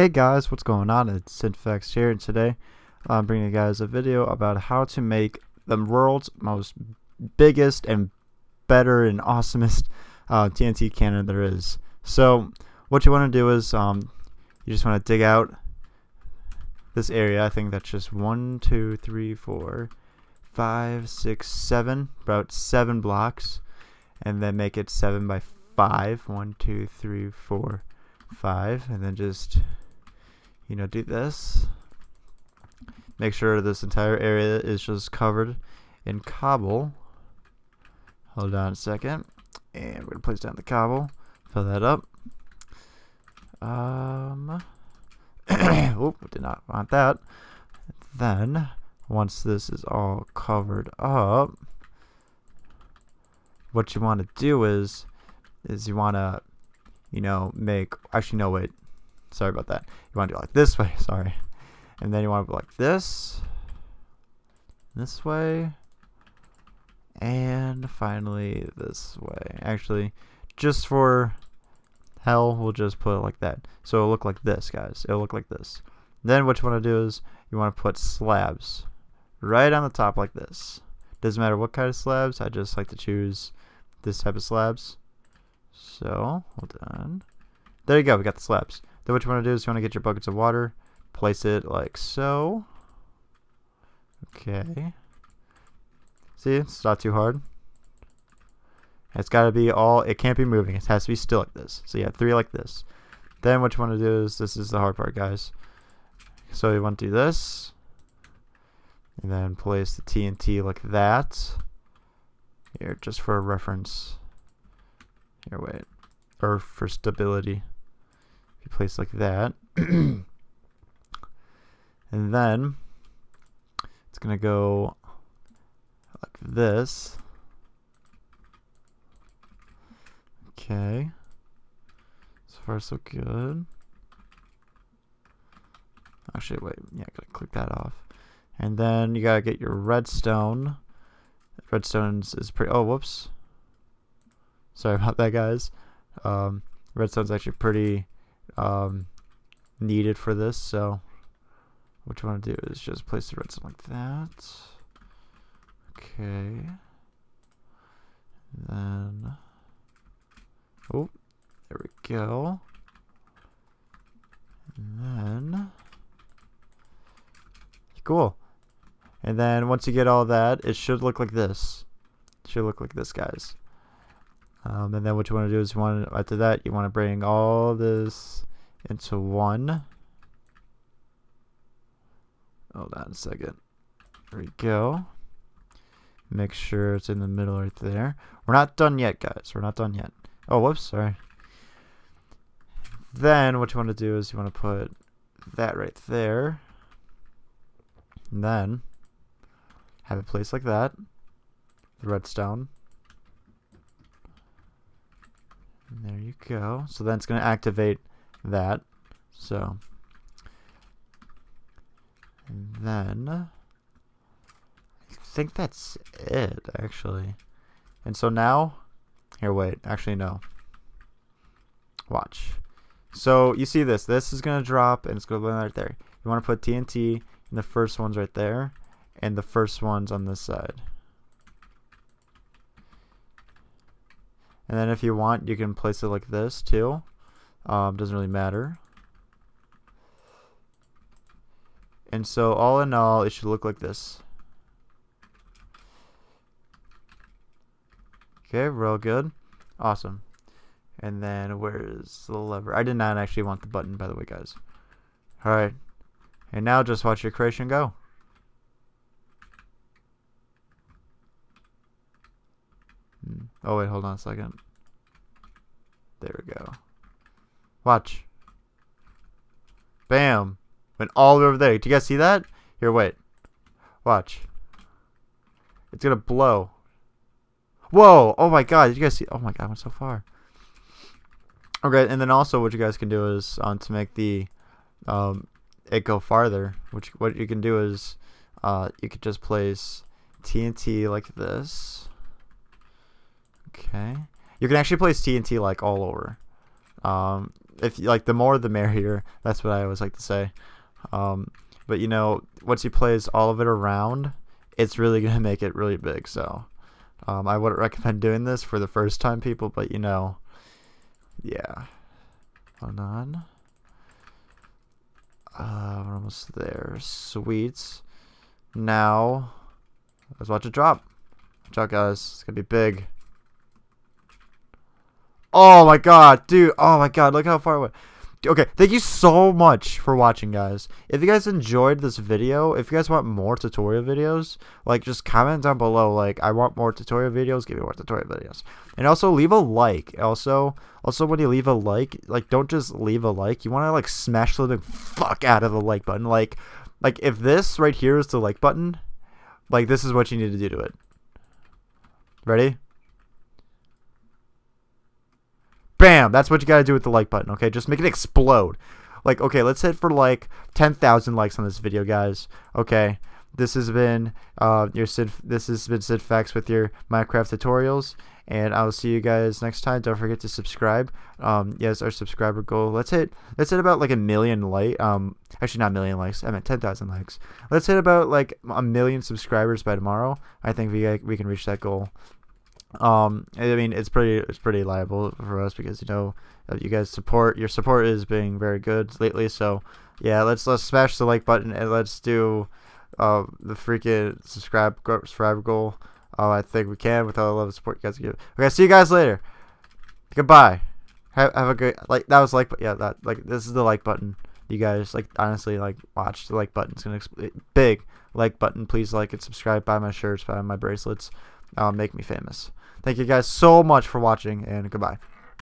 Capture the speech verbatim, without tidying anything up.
Hey guys, what's going on? It's Synfax here, and today I'm bringing you guys a video about how to make the world's most biggest and better and awesomest uh, T N T cannon there is. So what you want to do is um, you just want to dig out this area. I think that's just one, two, three, four, five, six, seven, about seven blocks, and then make it seven by five. One, two, three, four, five, and then just, you know, do this. Make sure this entire area is just covered in cobble. Hold on a second, and we're gonna place down the cobble, fill that up. Um, oh, did not want that. Then, once this is all covered up, what you want to do is, is you want to, you know, make, actually no wait, sorry about that. You want to do it like this way, sorry. And then you want to go like this, this way, and finally this way. Actually, just for hell, we'll just put it like that. So it'll look like this, guys. It'll look like this. Then what you want to do is you want to put slabs right on the top like this. Doesn't matter what kind of slabs. I just like to choose this type of slabs. So, hold on. There you go, we got the slabs. Then what you want to do is you want to get your buckets of water, place it like so. Okay. See, it's not too hard. It's got to be all, it can't be moving. It has to be still like this. So you have three like this. Then what you want to do is, this is the hard part, guys. So you want to do this. And then place the T N T like that. Here, just for reference. Here, wait. Or for stability. If you place like that. And then it's going to go like this. Okay. So far, so good. Actually, wait. Yeah, I got to click that off. And then you got to get your redstone. Redstone is pretty. Oh, whoops. Sorry about that, guys. Um, redstone's actually pretty um, needed for this, so what you want to do is just place the redstone like that. Okay. Then, oh, there we go. And then, cool. And then once you get all that, it should look like this. It should look like this, guys. Um, and then what you want to do is you want to, after that, you want to bring all this into one. Hold on a second. There we go. Make sure it's in the middle right there. We're not done yet, guys. We're not done yet. Oh, whoops, sorry. Then what you want to do is you want to put that right there. And then have it placed like that. The redstone. And there you go. So then it's going to activate that. So, and then I think that's it, actually. And so now, here, wait. Actually, no. Watch. So you see this. This is going to drop, and it's going to land right there. You want to put T N T in the first one's right there, and the first one's on this side. And then if you want, you can place it like this too. Um, doesn't really matter. And so all in all, it should look like this. Okay, real good. Awesome. And then where is the lever? I did not actually want the button, by the way, guys. Alright. And now just watch your creation go. Oh wait, hold on a second. There we go. Watch. Bam! Went all the way over there. Do you guys see that? Here, wait. Watch. It's gonna blow. Whoa! Oh my god, did you guys see? Oh my god, I went so far. Okay, and then also what you guys can do is, um, to make the um, it go farther, which what you can do is uh, you could just place T N T like this. Okay, you can actually place T N T like all over. Um, if like the more the merrier. That's what I always like to say. Um, but you know, once you place all of it around, it's really gonna make it really big. So um, I wouldn't recommend doing this for the first time people, but you know, yeah. Hold on. Uh, we're almost there. Sweets. Now let's watch it drop. Watch out, guys. It's gonna be big. Oh my god, dude. Oh my god, look how far it went. Okay, thank you so much for watching, guys. If you guys enjoyed this video, if you guys want more tutorial videos, like, just comment down below, like, I want more tutorial videos, give me more tutorial videos. And also, leave a like. Also, also when you leave a like, like, don't just leave a like. You want to, like, smash the fuck out of the like button. Like, like, if this right here is the like button, like, this is what you need to do to it. Ready? Bam! That's what you gotta do with the like button, okay? Just make it explode. Like, okay, let's hit for like ten thousand likes on this video, guys. Okay, this has been uh, your Sid. This has been SidFacts with your Minecraft tutorials, and I'll see you guys next time. Don't forget to subscribe. Um, yes, our subscriber goal. Let's hit. Let's hit about like a million like. Um, actually, not a million likes. I meant ten thousand likes. Let's hit about like a million subscribers by tomorrow. I think we we can reach that goal. Um, I mean, it's pretty, it's pretty liable for us because, you know, you guys support, your support is being very good lately. So yeah, let's, let's smash the like button and let's do, uh, the freaking subscribe, subscribe goal. Uh, I think we can with all the love and support you guys give. Okay. See you guys later. Goodbye. Have, have a great, like, that was like, yeah, that, like, this is the like button. You guys, like, honestly, like, watch the like button. It's going to big like button. Please like and subscribe, buy my shirts, buy my bracelets, uh, make me famous. Thank you guys so much for watching, and goodbye.